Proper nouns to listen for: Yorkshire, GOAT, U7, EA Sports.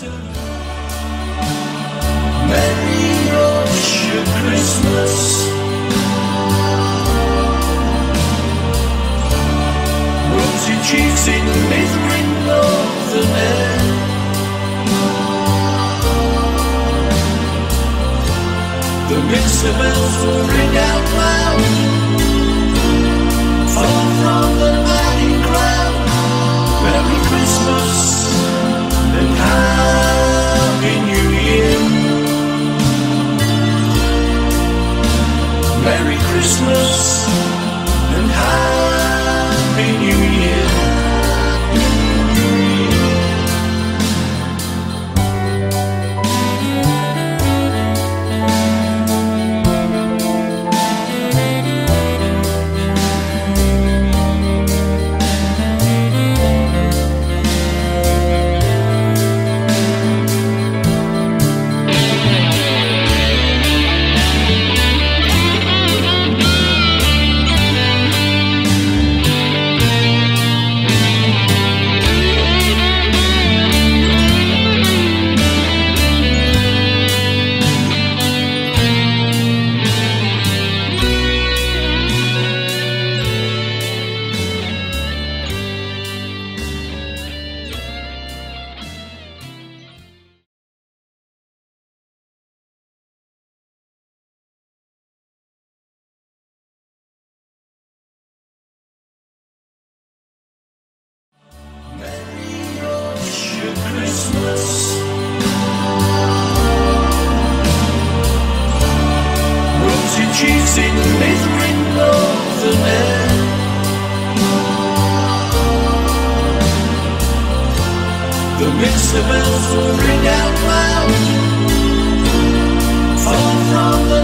to love. Merry Yorkshire Christmas. Rosy cheeks in mithering northern air, the minster bells will ring out loud, far from the madding crowd. Merry Christmas and Happy New Year. Merry Christmas and Happy New Year. Christmas. Rosy cheeks in mithering northern air, the minster bells will ring out loud, far from the